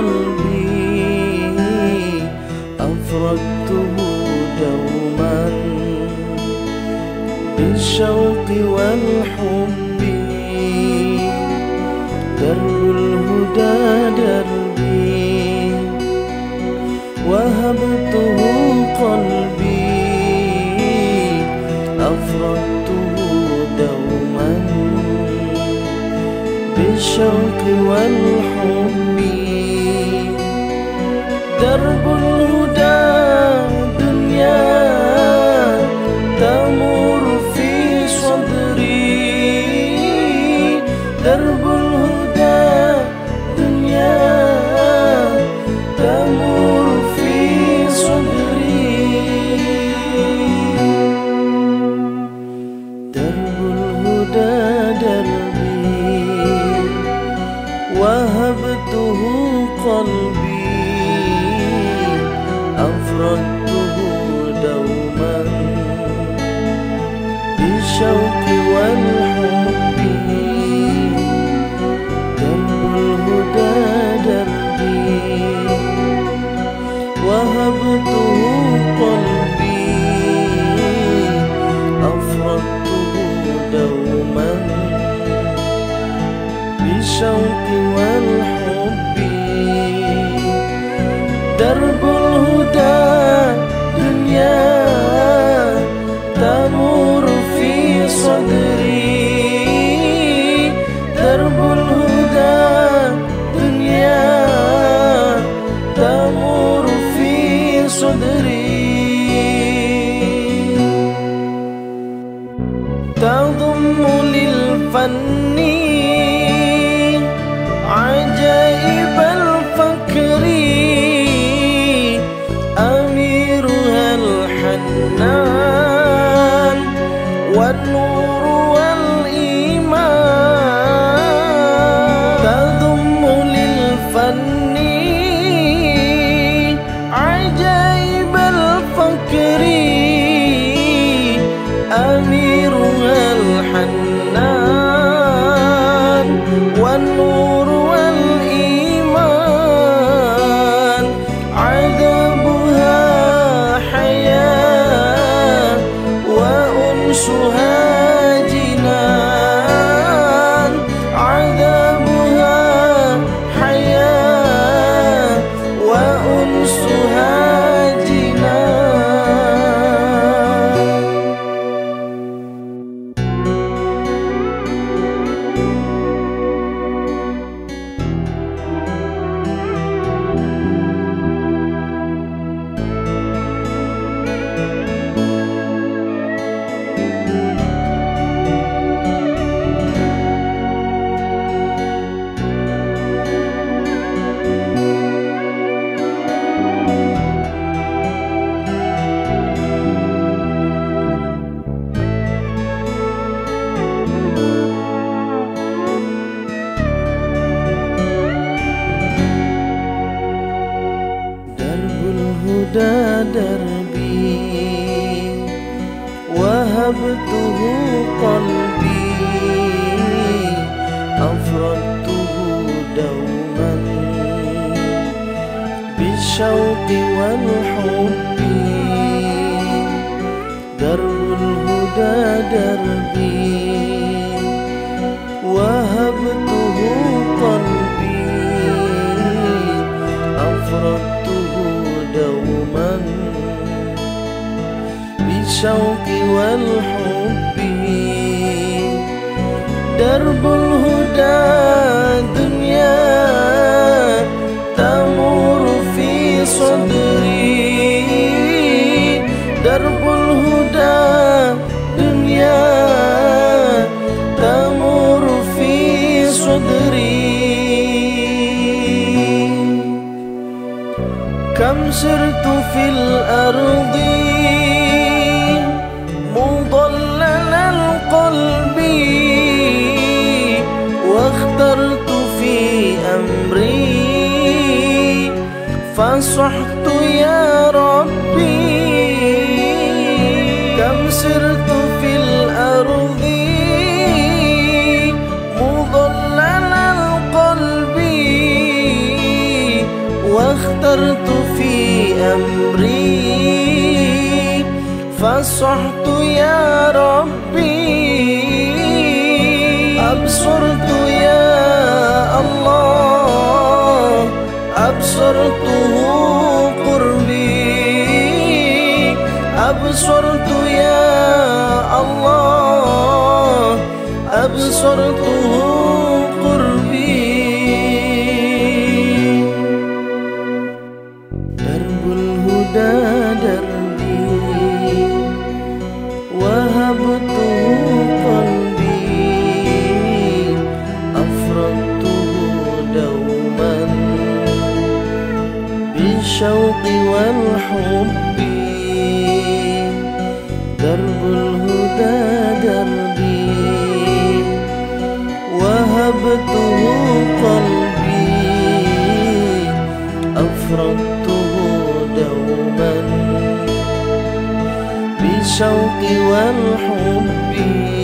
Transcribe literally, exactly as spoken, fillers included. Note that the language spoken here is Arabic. قلبي أفركته دوما بالشوق والحب، درب الهدى دربي وهبته قلبي أفركته دوما بالشوق والحب، درب الهدى دنيا تمر في صدري، درب الهدى دنيا تمر في صدري، درب الهدى دربي وهبته قلبي أفركته دوما بالشوق والحب، درب الهدى دربي وهبته قلبي أفركته دوما بالشوق والحب، درب الهدى دنيا تمر في صدري، درب الهدى دنيا تمر في صدري، تضم للفن عجائب الفكر، والنور والإيمان، تضم للفن عجائب الفكر، أميرها الحنان، والنور والإيمان، عذابها حياة وأنسها دربي وهبته قلبي أفركته دوما بالشوق والحب، درب الهدى دربي وهبته قلبي أفركته دوما بالشوق والحب، درب الهدى دنيا تمر في صدري، درب الهدى دنيا تمر في صدري، كم سرت في الأرض مضلل القلب، واخترت في أمري فصحت يا ربي، كم سرت في الأرض مضلل القلب، فكرت في أمري فصحت يا ربي، أبصرت يا الله، أبصرته قربي، أبصرت يا الله، أبصرته الشوق والحب. درب الهدى دربي وهبته قلبي، أفرطته دوما بالشوق والحب.